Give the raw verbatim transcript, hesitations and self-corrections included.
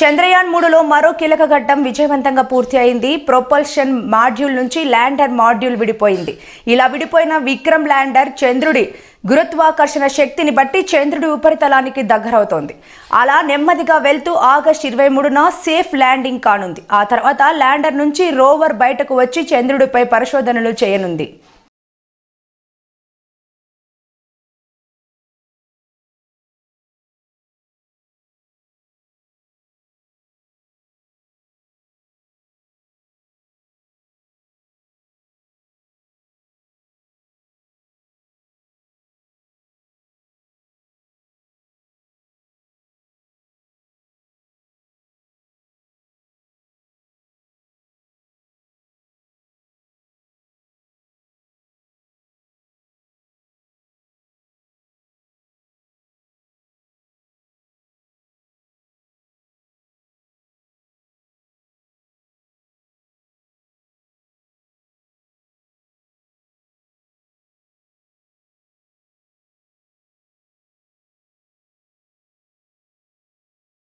Chandrayan Mudulo Maro Kilaka Ghattam Vijavantanga Purthia in the propulsion module nunchi lander module Vidipoindi. Ilabidipoina Vikram Lander Chendru di Guratwa Karshana Shakthini Bati Chendru Uparthalaniki Dagarutundi. Ala Nemadiga Veltu August twenty-three na safe landing Kanundi. Aa tarvata lander nunchi rover bayataku vachi Chendrudipai parishodhanalu cheyanundi.